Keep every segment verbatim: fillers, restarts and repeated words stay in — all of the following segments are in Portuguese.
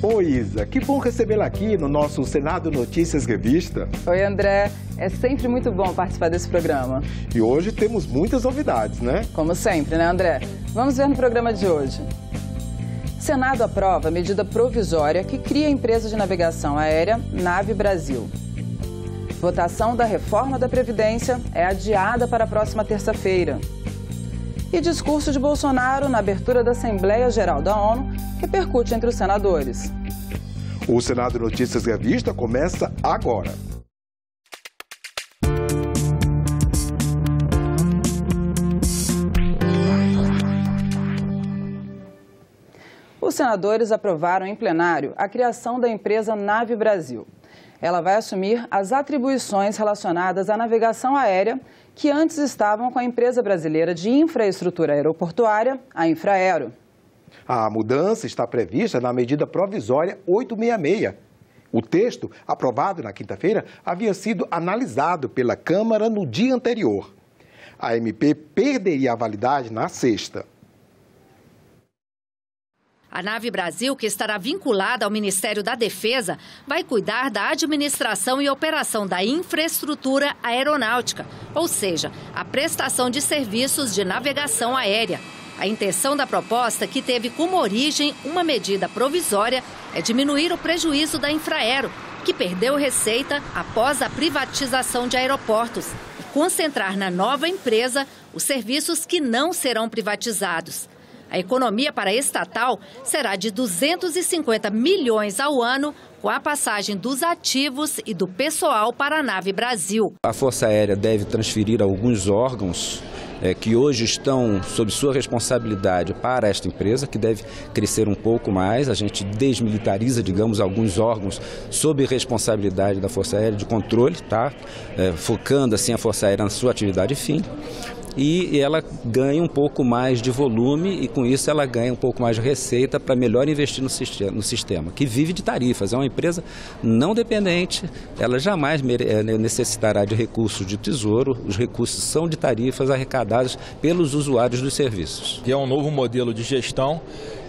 Oi, Isa, que bom recebê-la aqui no nosso Senado Notícias Revista. Oi, André, é sempre muito bom participar desse programa. E hoje temos muitas novidades, né? Como sempre, né, André? Vamos ver no programa de hoje. Senado aprova medida provisória que cria a empresa de navegação aérea N A V Brasil. Votação da reforma da Previdência é adiada para a próxima terça-feira. E discurso de Bolsonaro na abertura da Assembleia Geral da ONU repercute entre os senadores. O Senado Notícias Revista começa agora. Os senadores aprovaram em plenário a criação da empresa N A V Brasil. Ela vai assumir as atribuições relacionadas à navegação aérea que antes estavam com a empresa brasileira de infraestrutura aeroportuária, a Infraero. A mudança está prevista na medida provisória oitocentos e sessenta e seis. O texto, aprovado na quinta-feira, havia sido analisado pela Câmara no dia anterior. A M P perderia a validade na sexta. A N A V Brasil, que estará vinculada ao Ministério da Defesa, vai cuidar da administração e operação da infraestrutura aeronáutica, ou seja, a prestação de serviços de navegação aérea. A intenção da proposta, que teve como origem uma medida provisória, é diminuir o prejuízo da Infraero, que perdeu receita após a privatização de aeroportos, e concentrar na nova empresa os serviços que não serão privatizados. A economia para a estatal será de duzentos e cinquenta milhões ao ano, com a passagem dos ativos e do pessoal para a N A V Brasil. A Força Aérea deve transferir alguns órgãos é, que hoje estão sob sua responsabilidade para esta empresa, que deve crescer um pouco mais. A gente desmilitariza, digamos, alguns órgãos sob responsabilidade da Força Aérea de controle, tá? É, focando assim a Força Aérea na sua atividade fim. E ela ganha um pouco mais de volume e, com isso, ela ganha um pouco mais de receita para melhor investir no sistema, que vive de tarifas. É uma empresa não dependente, ela jamais necessitará de recursos de tesouro, os recursos são de tarifas arrecadados pelos usuários dos serviços. É um novo modelo de gestão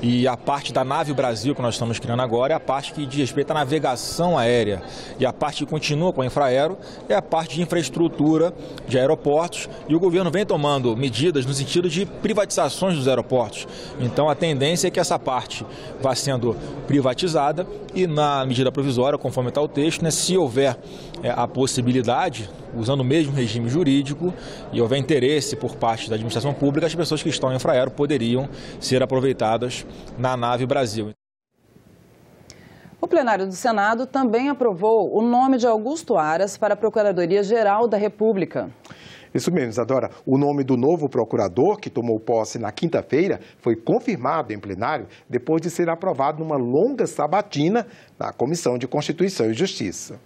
e a parte da N A V Brasil que nós estamos criando agora é a parte que diz respeito à navegação aérea. E a parte que continua com a Infraero é a parte de infraestrutura de aeroportos, e o governo vem tomando tomando medidas no sentido de privatizações dos aeroportos. Então, a tendência é que essa parte vá sendo privatizada e, na medida provisória, conforme está o texto, né, se houver é, a possibilidade, usando o mesmo regime jurídico, e houver interesse por parte da administração pública, as pessoas que estão em Infraero poderiam ser aproveitadas na N A V Brasil. O plenário do Senado também aprovou o nome de Augusto Aras para a Procuradoria-Geral da República. Isso mesmo, Isadora. O nome do novo procurador, que tomou posse na quinta-feira, foi confirmado em plenário depois de ser aprovado numa longa sabatina na Comissão de Constituição e Justiça.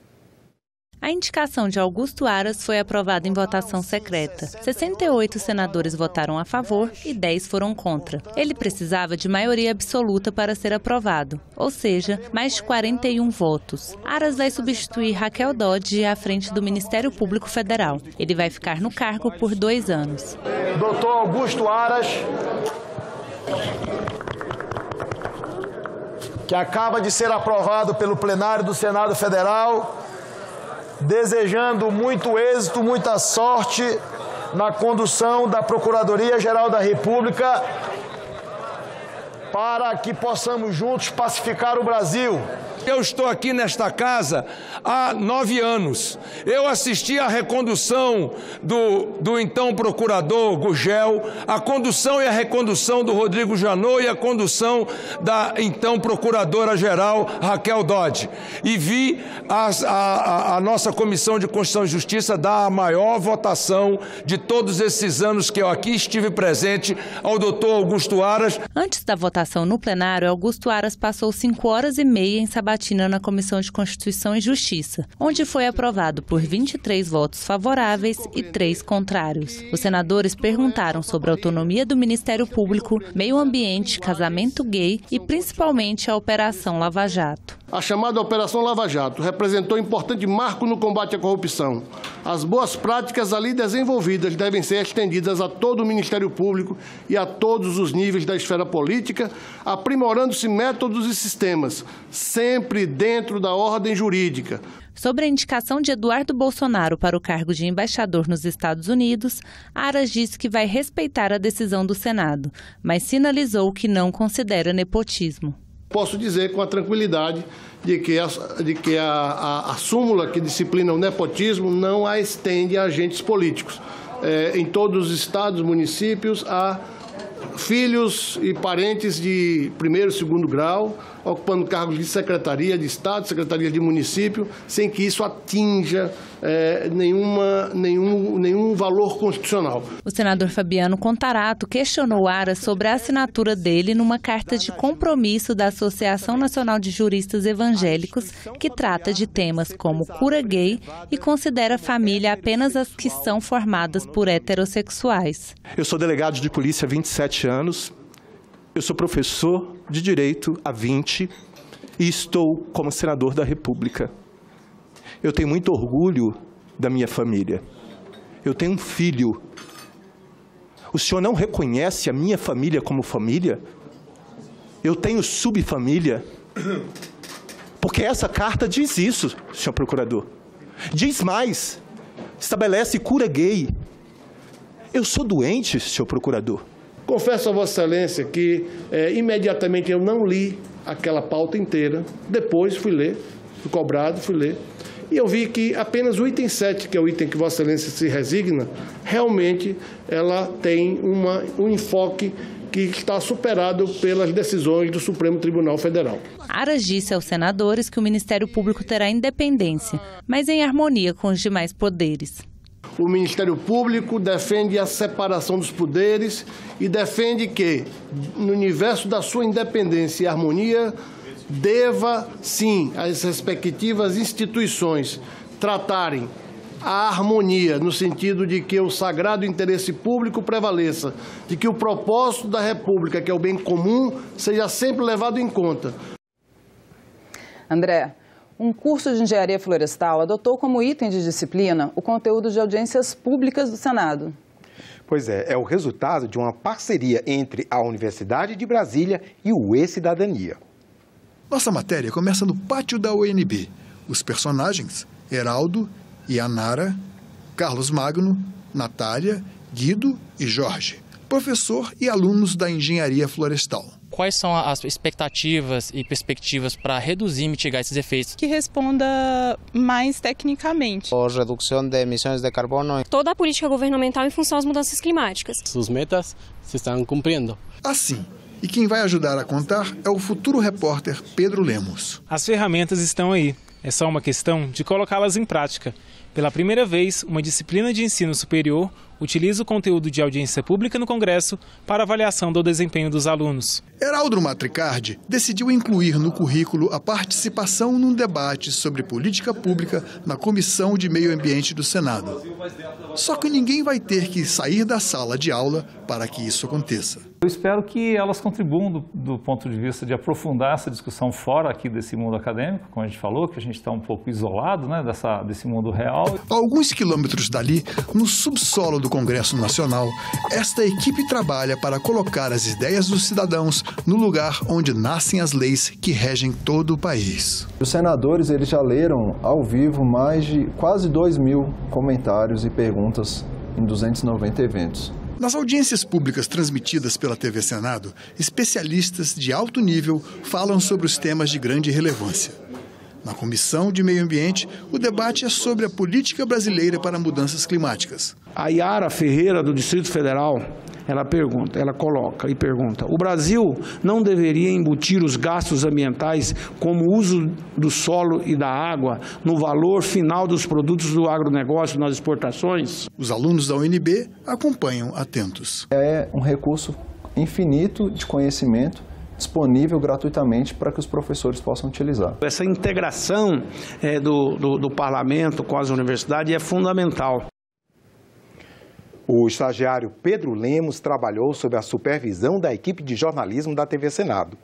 A indicação de Augusto Aras foi aprovada em votação secreta. sessenta e oito senadores votaram a favor e dez foram contra. Ele precisava de maioria absoluta para ser aprovado, ou seja, mais de quarenta e um votos. Aras vai substituir Raquel Dodge à frente do Ministério Público Federal. Ele vai ficar no cargo por dois anos. Doutor Augusto Aras, que acaba de ser aprovado pelo plenário do Senado Federal, desejando muito êxito, muita sorte na condução da Procuradoria-Geral da República, para que possamos juntos pacificar o Brasil. Eu estou aqui nesta casa há nove anos. Eu assisti à recondução do, do então procurador Gugel, a condução e a recondução do Rodrigo Janot e a condução da então procuradora-geral Raquel Dodge. E vi a, a, a nossa Comissão de Constituição e Justiça dar a maior votação de todos esses anos que eu aqui estive presente ao doutor Augusto Aras. Antes da votação no plenário, Augusto Aras passou cinco horas e meia em sabatina na Comissão de Constituição e Justiça, onde foi aprovado por vinte e três votos favoráveis e três contrários. Os senadores perguntaram sobre a autonomia do Ministério Público, meio ambiente, casamento gay e, principalmente, a Operação Lava Jato. A chamada Operação Lava Jato representou importante marco no combate à corrupção. As boas práticas ali desenvolvidas devem ser estendidas a todo o Ministério Público e a todos os níveis da esfera política, aprimorando-se métodos e sistemas, sempre dentro da ordem jurídica. Sobre a indicação de Eduardo Bolsonaro para o cargo de embaixador nos Estados Unidos, Aras disse que vai respeitar a decisão do Senado, mas sinalizou que não considera nepotismo. Posso dizer com a tranquilidade de que, a, de que a, a, a súmula que disciplina o nepotismo não a estende a agentes políticos. É, em todos os estados, municípios, há filhos e parentes de primeiro e segundo grau, ocupando cargos de secretaria de Estado, secretaria de município, sem que isso atinja é, nenhuma, nenhum, nenhum valor constitucional. O senador Fabiano Contarato questionou Aras sobre a assinatura dele numa carta de compromisso da Associação Nacional de Juristas Evangélicos, que trata de temas como cura gay e considera família apenas as que são formadas por heterossexuais. Eu sou delegado de polícia há vinte e sete anos. Eu sou professor de Direito há vinte e estou como senador da República. Eu tenho muito orgulho da minha família. Eu tenho um filho. O senhor não reconhece a minha família como família? Eu tenho subfamília? Porque essa carta diz isso, senhor procurador. Diz mais, estabelece cura gay. Eu sou doente, senhor procurador. Confesso a Vossa Excelência que é, imediatamente eu não li aquela pauta inteira, depois fui ler, fui cobrado, fui ler, e eu vi que apenas o item sete, que é o item que Vossa Excelência se resigna, realmente ela tem uma, um enfoque que está superado pelas decisões do Supremo Tribunal Federal. Aras disse aos senadores que o Ministério Público terá independência, mas em harmonia com os demais poderes. O Ministério Público defende a separação dos poderes e defende que, no universo da sua independência e harmonia, deva, sim, as respectivas instituições tratarem a harmonia, no sentido de que o sagrado interesse público prevaleça, de que o propósito da República, que é o bem comum, seja sempre levado em conta. André, um curso de engenharia florestal adotou como item de disciplina o conteúdo de audiências públicas do Senado. Pois é, é o resultado de uma parceria entre a Universidade de Brasília e o E-Cidadania. Nossa matéria começa no pátio da U N B. Os personagens, Heraldo, Yanara, Carlos Magno, Natália, Guido e Jorge, professor e alunos da engenharia florestal. Quais são as expectativas e perspectivas para reduzir e mitigar esses efeitos? Que responda mais tecnicamente. A redução de emissões de carbono. Toda a política governamental em função às mudanças climáticas. Suas metas se estão cumprindo. Assim, e quem vai ajudar a contar é o futuro repórter Pedro Lemos. As ferramentas estão aí. É só uma questão de colocá-las em prática. Pela primeira vez, uma disciplina de ensino superior utiliza o conteúdo de audiência pública no Congresso para avaliação do desempenho dos alunos. Heraldo Matricardi decidiu incluir no currículo a participação num debate sobre política pública na Comissão de Meio Ambiente do Senado. Só que ninguém vai ter que sair da sala de aula para que isso aconteça. Eu espero que elas contribuam do, do ponto de vista de aprofundar essa discussão fora aqui desse mundo acadêmico, como a gente falou, que a gente está um pouco isolado, né, dessa, desse mundo real. A alguns quilômetros dali, no subsolo do Congresso Nacional, esta equipe trabalha para colocar as ideias dos cidadãos no lugar onde nascem as leis que regem todo o país. Os senadores eles já leram ao vivo mais de quase dois mil comentários e perguntas em duzentos e noventa eventos. Nas audiências públicas transmitidas pela T V Senado, especialistas de alto nível falam sobre os temas de grande relevância. Na Comissão de Meio Ambiente, o debate é sobre a política brasileira para mudanças climáticas. A Yara Ferreira, do Distrito Federal, ela pergunta, ela coloca e pergunta: o Brasil não deveria embutir os gastos ambientais como o uso do solo e da água no valor final dos produtos do agronegócio nas exportações? Os alunos da U N B acompanham atentos. É um recurso infinito de conhecimento disponível gratuitamente para que os professores possam utilizar. Essa integração é, do, do, do parlamento com as universidades é fundamental. O estagiário Pedro Lemos trabalhou sob a supervisão da equipe de jornalismo da T V Senado.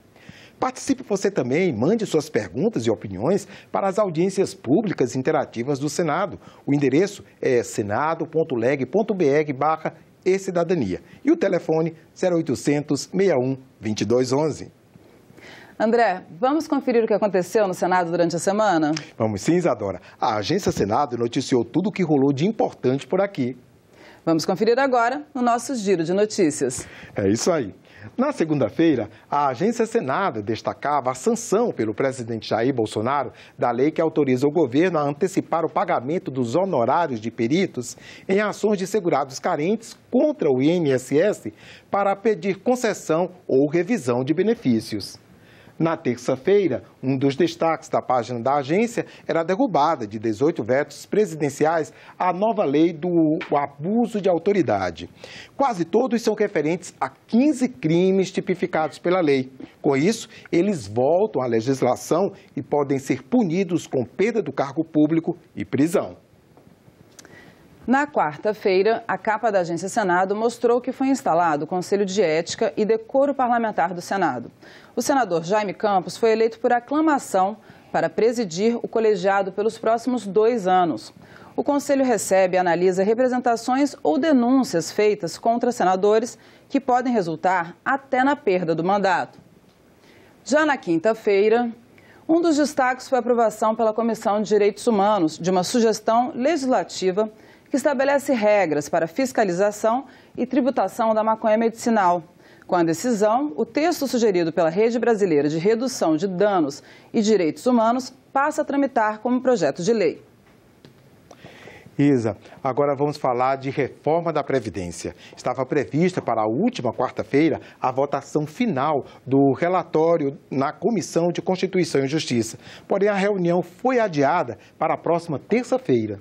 Participe você também, mande suas perguntas e opiniões para as audiências públicas interativas do Senado. O endereço é senado ponto leg ponto br barra e cidadania e o telefone zero oitocentos, sessenta e um, vinte e dois onze. André, vamos conferir o que aconteceu no Senado durante a semana? Vamos sim, Isadora. A Agência Senado noticiou tudo o que rolou de importante por aqui. Vamos conferir agora no nosso Giro de Notícias. É isso aí. Na segunda-feira, a Agência Senado destacava a sanção pelo presidente Jair Bolsonaro da lei que autoriza o governo a antecipar o pagamento dos honorários de peritos em ações de segurados carentes contra o I N S S para pedir concessão ou revisão de benefícios. Na terça-feira, um dos destaques da página da agência era a derrubada de dezoito vetos presidenciais à nova lei do abuso de autoridade. Quase todos são referentes a quinze crimes tipificados pela lei. Com isso, eles voltam à legislação e podem ser punidos com perda do cargo público e prisão. Na quarta-feira, a capa da Agência Senado mostrou que foi instalado o Conselho de Ética e Decoro Parlamentar do Senado. O senador Jaime Campos foi eleito por aclamação para presidir o colegiado pelos próximos dois anos. O Conselho recebe e analisa representações ou denúncias feitas contra senadores que podem resultar até na perda do mandato. Já na quinta-feira, um dos destaques foi a aprovação pela Comissão de Direitos Humanos de uma sugestão legislativa que estabelece regras para fiscalização e tributação da maconha medicinal. Com a decisão, o texto sugerido pela Rede Brasileira de Redução de Danos e Direitos Humanos passa a tramitar como projeto de lei. Isa, agora vamos falar de reforma da Previdência. Estava prevista para a última quarta-feira a votação final do relatório na Comissão de Constituição e Justiça. Porém, a reunião foi adiada para a próxima terça-feira.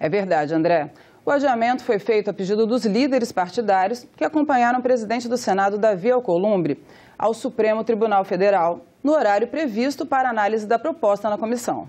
É verdade, André. O adiamento foi feito a pedido dos líderes partidários que acompanharam o presidente do Senado, Davi Alcolumbre, ao Supremo Tribunal Federal, no horário previsto para análise da proposta na comissão.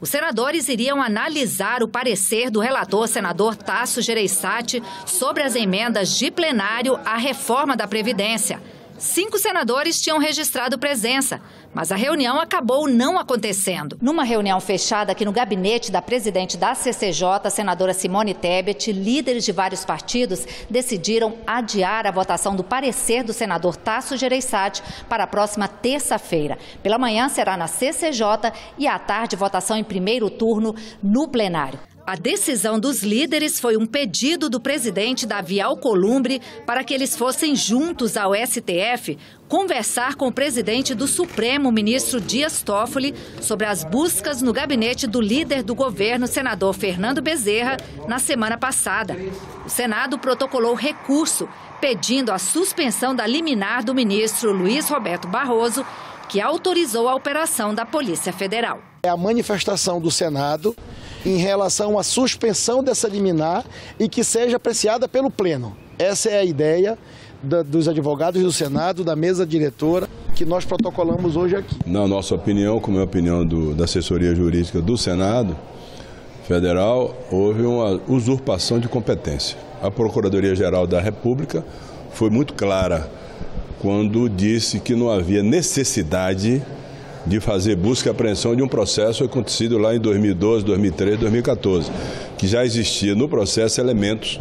Os senadores iriam analisar o parecer do relator senador Tasso Jereissati sobre as emendas de plenário à reforma da Previdência. Cinco senadores tinham registrado presença, mas a reunião acabou não acontecendo. Numa reunião fechada aqui no gabinete da presidente da C C J, senadora Simone Tebet, líderes de vários partidos decidiram adiar a votação do parecer do senador Tasso Jereissati para a próxima terça-feira. Pela manhã será na C C J e à tarde votação em primeiro turno no plenário. A decisão dos líderes foi um pedido do presidente Davi Alcolumbre para que eles fossem juntos ao S T F conversar com o presidente do Supremo, ministro Dias Toffoli, sobre as buscas no gabinete do líder do governo, senador Fernando Bezerra, na semana passada. O Senado protocolou recurso, pedindo a suspensão da liminar do ministro Luiz Roberto Barroso, que autorizou a operação da Polícia Federal. É a manifestação do Senado em relação à suspensão dessa liminar e que seja apreciada pelo Pleno. Essa é a ideia da, dos advogados do Senado, da mesa diretora, que nós protocolamos hoje aqui. Na nossa opinião, como é a opinião do, da assessoria jurídica do Senado Federal, houve uma usurpação de competência. A Procuradoria-Geral da República foi muito clara quando disse que não havia necessidade de fazer busca e apreensão de um processo acontecido lá em dois mil e doze, dois mil e treze, dois mil e quatorze, que já existia no processo elementos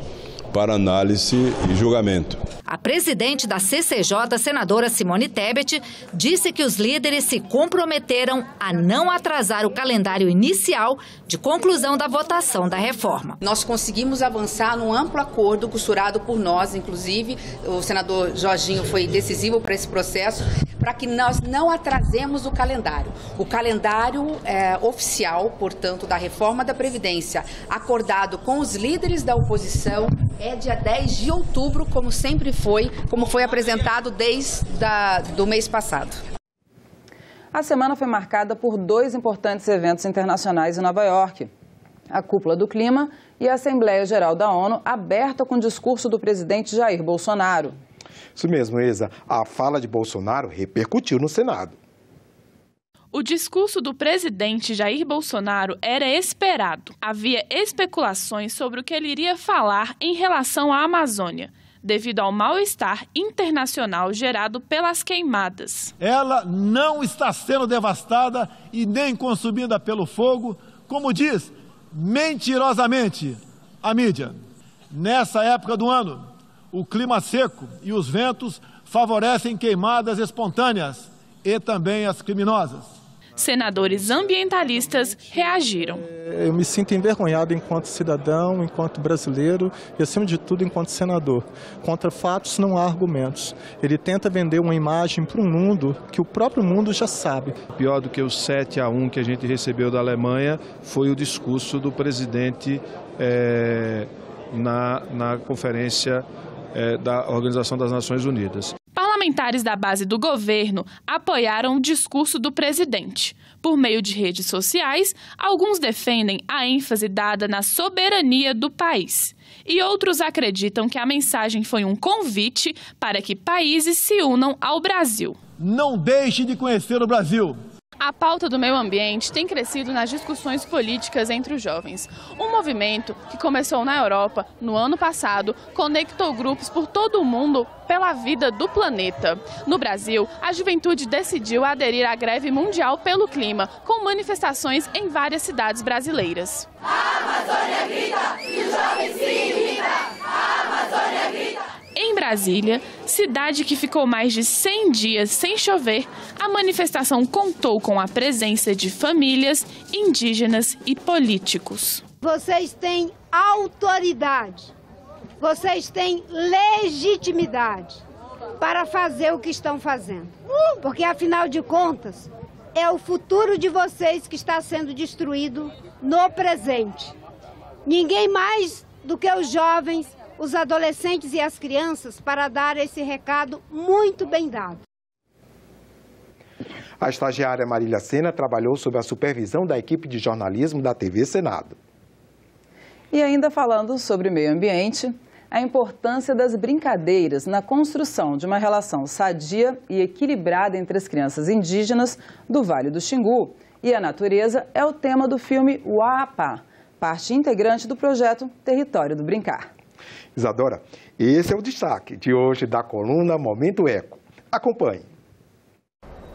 para análise e julgamento. A presidente da C C J, senadora Simone Tebet, disse que os líderes se comprometeram a não atrasar o calendário inicial de conclusão da votação da reforma. Nós conseguimos avançar num amplo acordo costurado por nós, inclusive o senador Jorginho foi decisivo para esse processo, para que nós não atrasemos o calendário. O calendário é, oficial, portanto, da reforma da Previdência, acordado com os líderes da oposição, é dia dez de outubro, como sempre foi, como foi apresentado desde da, do mês passado. A semana foi marcada por dois importantes eventos internacionais em Nova York. A Cúpula do Clima e a Assembleia Geral da ONU, aberta com o discurso do presidente Jair Bolsonaro. Isso mesmo, Isa. A fala de Bolsonaro repercutiu no Senado. O discurso do presidente Jair Bolsonaro era esperado. Havia especulações sobre o que ele iria falar em relação à Amazônia. devido ao mal-estar internacional gerado pelas queimadas. Ela não está sendo devastada e nem consumida pelo fogo, como diz mentirosamente a mídia. Nessa época do ano, o clima seco e os ventos favorecem queimadas espontâneas e também as criminosas. Senadores ambientalistas reagiram. Eu me sinto envergonhado enquanto cidadão, enquanto brasileiro e, acima de tudo, enquanto senador. Contra fatos não há argumentos. Ele tenta vender uma imagem para um mundo que o próprio mundo já sabe. Pior do que o sete a um que a gente recebeu da Alemanha foi o discurso do presidente é, na, na conferência é, da Organização das Nações Unidas. Parlamentares da base do governo apoiaram o discurso do presidente. Por meio de redes sociais, alguns defendem a ênfase dada na soberania do país. E outros acreditam que a mensagem foi um convite para que países se unam ao Brasil. Não deixe de conhecer o Brasil! A pauta do meio ambiente tem crescido nas discussões políticas entre os jovens. Um movimento que começou na Europa no ano passado conectou grupos por todo o mundo pela vida do planeta. No Brasil, a juventude decidiu aderir à greve mundial pelo clima, com manifestações em várias cidades brasileiras. A Amazônia grita e os jovens se irritam. A Amazônia grita. Em Brasília, cidade que ficou mais de cem dias sem chover, a manifestação contou com a presença de famílias, indígenas e políticos. Vocês têm autoridade, vocês têm legitimidade para fazer o que estão fazendo. Porque, afinal de contas, é o futuro de vocês que está sendo destruído no presente. Ninguém mais do que os jovens, os adolescentes e as crianças, para dar esse recado muito bem dado. A estagiária Marília Sena trabalhou sob a supervisão da equipe de jornalismo da T V Senado. E ainda falando sobre meio ambiente, a importância das brincadeiras na construção de uma relação sadia e equilibrada entre as crianças indígenas do Vale do Xingu e a natureza é o tema do filme Uapa, parte integrante do projeto Território do Brincar. Isadora, esse é o destaque de hoje da coluna Momento Eco. Acompanhe.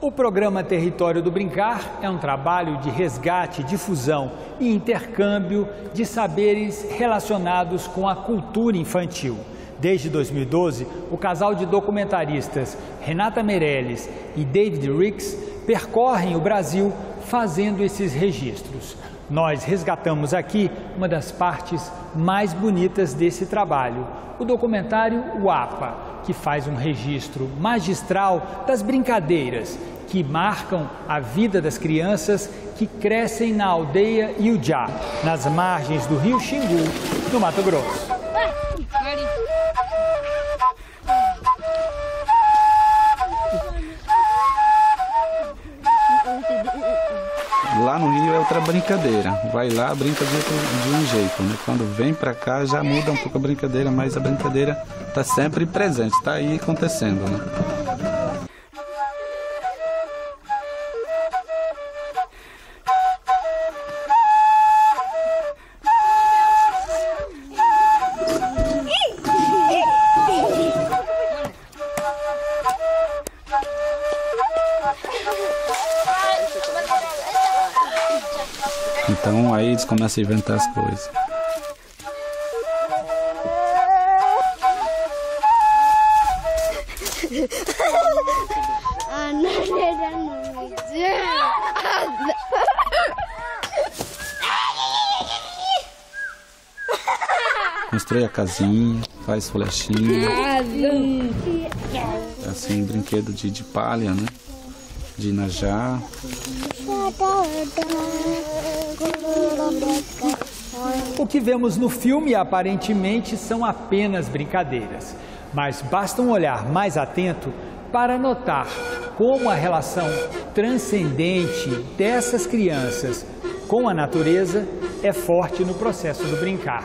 O programa Território do Brincar é um trabalho de resgate, difusão e intercâmbio de saberes relacionados com a cultura infantil. Desde dois mil e doze, o casal de documentaristas Renata Meirelles e David Ricks percorrem o Brasil fazendo esses registros. Nós resgatamos aqui uma das partes mais bonitas desse trabalho, o documentário Uapa, que faz um registro magistral das brincadeiras que marcam a vida das crianças que crescem na aldeia Iujá, nas margens do rio Xingu, no Mato Grosso. Lá no Rio é outra brincadeira, vai lá, brinca de, de um jeito, né? Quando vem pra cá já muda um pouco a brincadeira, mas a brincadeira tá sempre presente, tá aí acontecendo, né? Então aí eles começam a inventar as coisas. Constrói a casinha, faz flechinha. É assim, um brinquedo de, de palha, né? De najá. O que vemos no filme aparentemente são apenas brincadeiras, mas basta um olhar mais atento para notar como a relação transcendente dessas crianças com a natureza é forte no processo do brincar,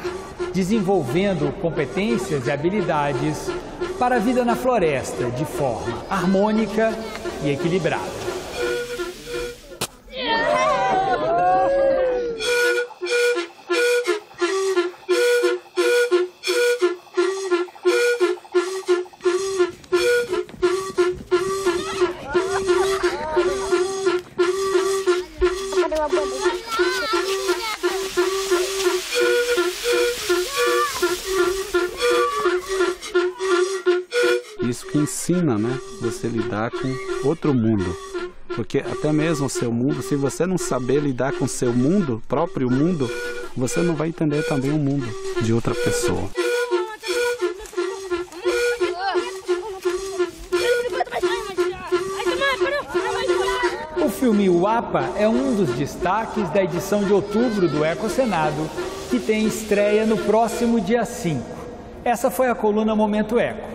desenvolvendo competências e habilidades para a vida na floresta de forma harmônica e equilibrada. Isso que ensina, né? Você lidar com outro mundo. Porque até mesmo o seu mundo, se você não saber lidar com o seu mundo, próprio mundo, você não vai entender também o mundo de outra pessoa. O filme Uapa é um dos destaques da edição de outubro do Ecosenado, que tem estreia no próximo dia cinco. Essa foi a coluna Momento Eco.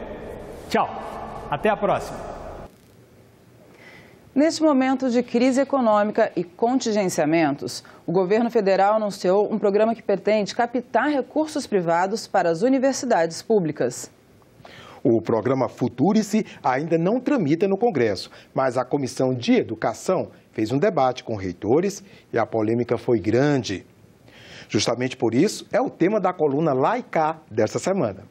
Tchau, até a próxima. Neste momento de crise econômica e contingenciamentos, o governo federal anunciou um programa que pretende captar recursos privados para as universidades públicas. O programa Future-se ainda não tramita no Congresso, mas a Comissão de Educação fez um debate com reitores e a polêmica foi grande. Justamente por isso, é o tema da coluna Lá e Cá desta semana.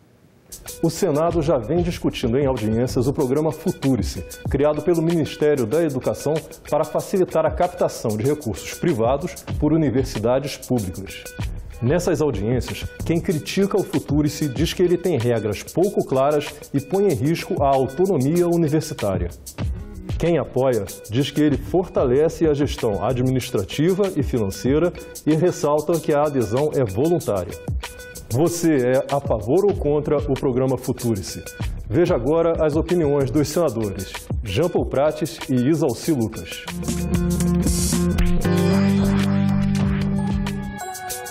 O Senado já vem discutindo em audiências o programa Future-se, criado pelo Ministério da Educação para facilitar a captação de recursos privados por universidades públicas. Nessas audiências, quem critica o Future-se diz que ele tem regras pouco claras e põe em risco a autonomia universitária. Quem apoia diz que ele fortalece a gestão administrativa e financeira e ressalta que a adesão é voluntária. Você é a favor ou contra o programa Future-se? Veja agora as opiniões dos senadores Jean Paul Prates e Isalci Lucas.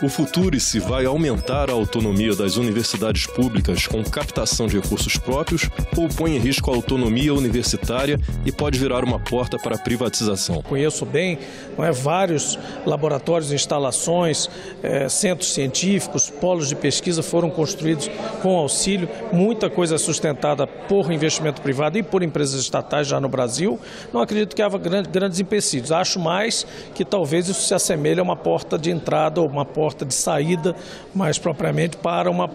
O Future-se vai aumentar a autonomia das universidades públicas com captação de recursos próprios ou põe em risco a autonomia universitária e pode virar uma porta para a privatização? Conheço bem, não é, vários laboratórios, instalações, é, centros científicos, polos de pesquisa foram construídos com auxílio. Muita coisa é sustentada por investimento privado e por empresas estatais já no Brasil. Não acredito que haja grandes empecilhos. Acho mais que talvez isso se assemelhe a uma porta de entrada ou uma porta de saída, mais propriamente, para uma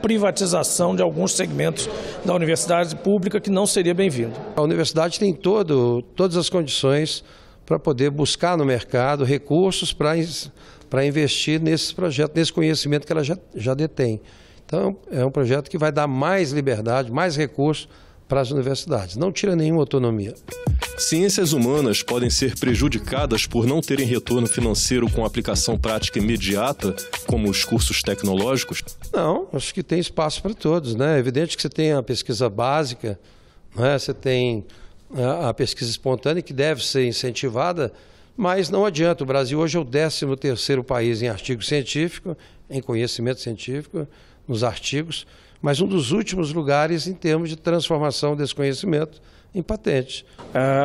privatização de alguns segmentos da universidade pública que não seria bem-vindo. A universidade tem todo, todas as condições para poder buscar no mercado recursos para, para investir nesse projeto, nesse conhecimento que ela já, já detém. Então, é um projeto que vai dar mais liberdade, mais recursos para as universidades. Não tira nenhuma autonomia. Ciências humanas podem ser prejudicadas por não terem retorno financeiro com aplicação prática imediata, como os cursos tecnológicos? Não, acho que tem espaço para todos, né? É evidente que você tem a pesquisa básica, né? Você tem a pesquisa espontânea, que deve ser incentivada, mas não adianta. O Brasil hoje é o décimo terceiro país em artigo científico, em conhecimento científico, nos artigos, mas um dos últimos lugares em termos de transformação desse conhecimento em patente.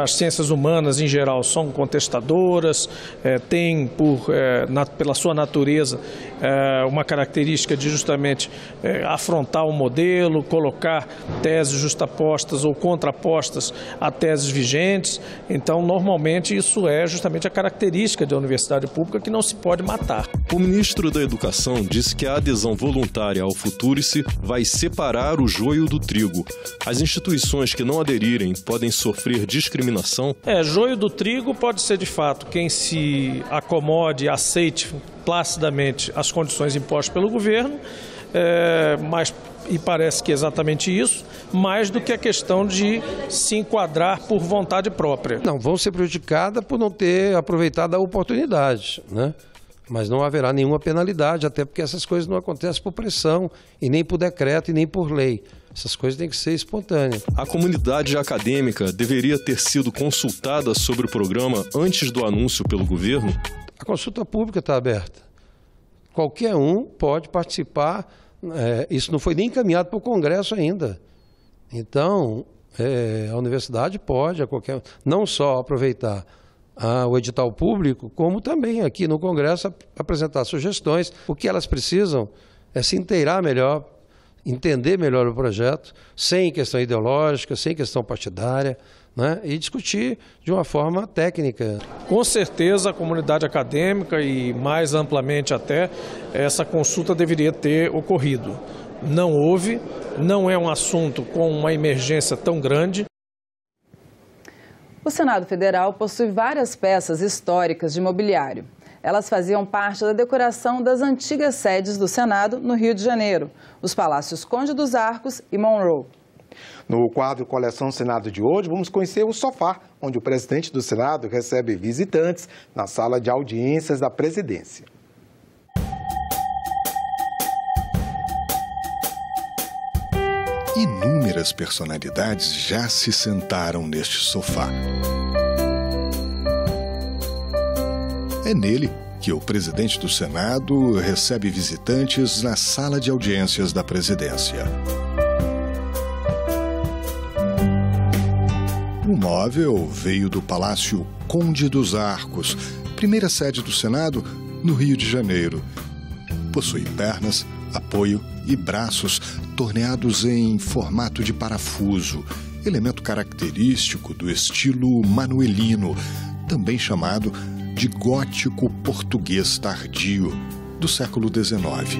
As ciências humanas, em geral, são contestadoras, é, têm, por, é, na, pela sua natureza, é, uma característica de justamente é, afrontar o modelo, colocar teses justapostas ou contrapostas a teses vigentes. Então, normalmente, isso é justamente a característica da universidade pública que não se pode matar. O ministro da Educação disse que a adesão voluntária ao Future-se vai separar o joio do trigo. As instituições que não aderirem podem sofrer discriminação? É, joio do trigo pode ser de fato quem se acomode, aceite placidamente as condições impostas pelo governo, é, mas, e parece que é exatamente isso, mais do que a questão de se enquadrar por vontade própria. Não, vão ser prejudicadas por não ter aproveitado a oportunidade, né? Mas não haverá nenhuma penalidade, até porque essas coisas não acontecem por pressão, e nem por decreto, e nem por lei. Essas coisas têm que ser espontâneas. A comunidade acadêmica deveria ter sido consultada sobre o programa antes do anúncio pelo governo? A consulta pública está aberta. Qualquer um pode participar. É, isso não foi nem encaminhado para o Congresso ainda. Então, é, a universidade pode, a qualquer, não só aproveitar Ah, o edital público, como também aqui no Congresso apresentar sugestões. O que elas precisam é se inteirar melhor, entender melhor o projeto, sem questão ideológica, sem questão partidária, né? E discutir de uma forma técnica. Com certeza a comunidade acadêmica e mais amplamente até, essa consulta deveria ter ocorrido. Não houve, não é um assunto com uma emergência tão grande. O Senado Federal possui várias peças históricas de mobiliário. Elas faziam parte da decoração das antigas sedes do Senado no Rio de Janeiro, os Palácios Conde dos Arcos e Monroe. No quadro Coleção Senado de hoje, vamos conhecer o sofá, onde o presidente do Senado recebe visitantes na sala de audiências da presidência. Inúmeras personalidades já se sentaram neste sofá. É nele que o presidente do Senado recebe visitantes na sala de audiências da presidência. O móvel veio do Palácio Conde dos Arcos, primeira sede do Senado no Rio de Janeiro. Possui pernas, apoio e braços torneados em formato de parafuso, elemento característico do estilo manuelino, também chamado de gótico português tardio, do século dezenove.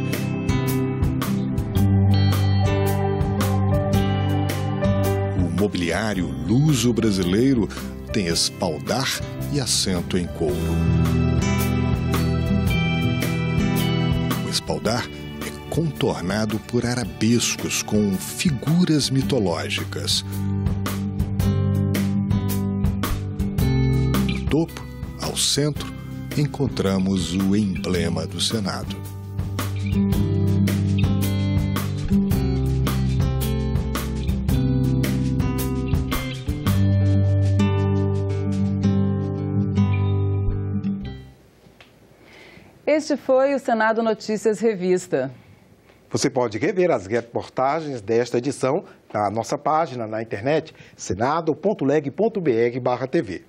O mobiliário luso-brasileiro tem espaldar e assento em couro. O espaldar é contornado por arabescos com figuras mitológicas. No topo, ao centro, encontramos o emblema do Senado. Este foi o Senado Notícias Revista. Você pode rever as reportagens desta edição na nossa página na internet, senado ponto leg ponto br barra tv.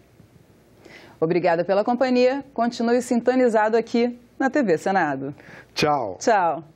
Obrigada pela companhia. Continue sintonizado aqui na T V Senado. Tchau. Tchau.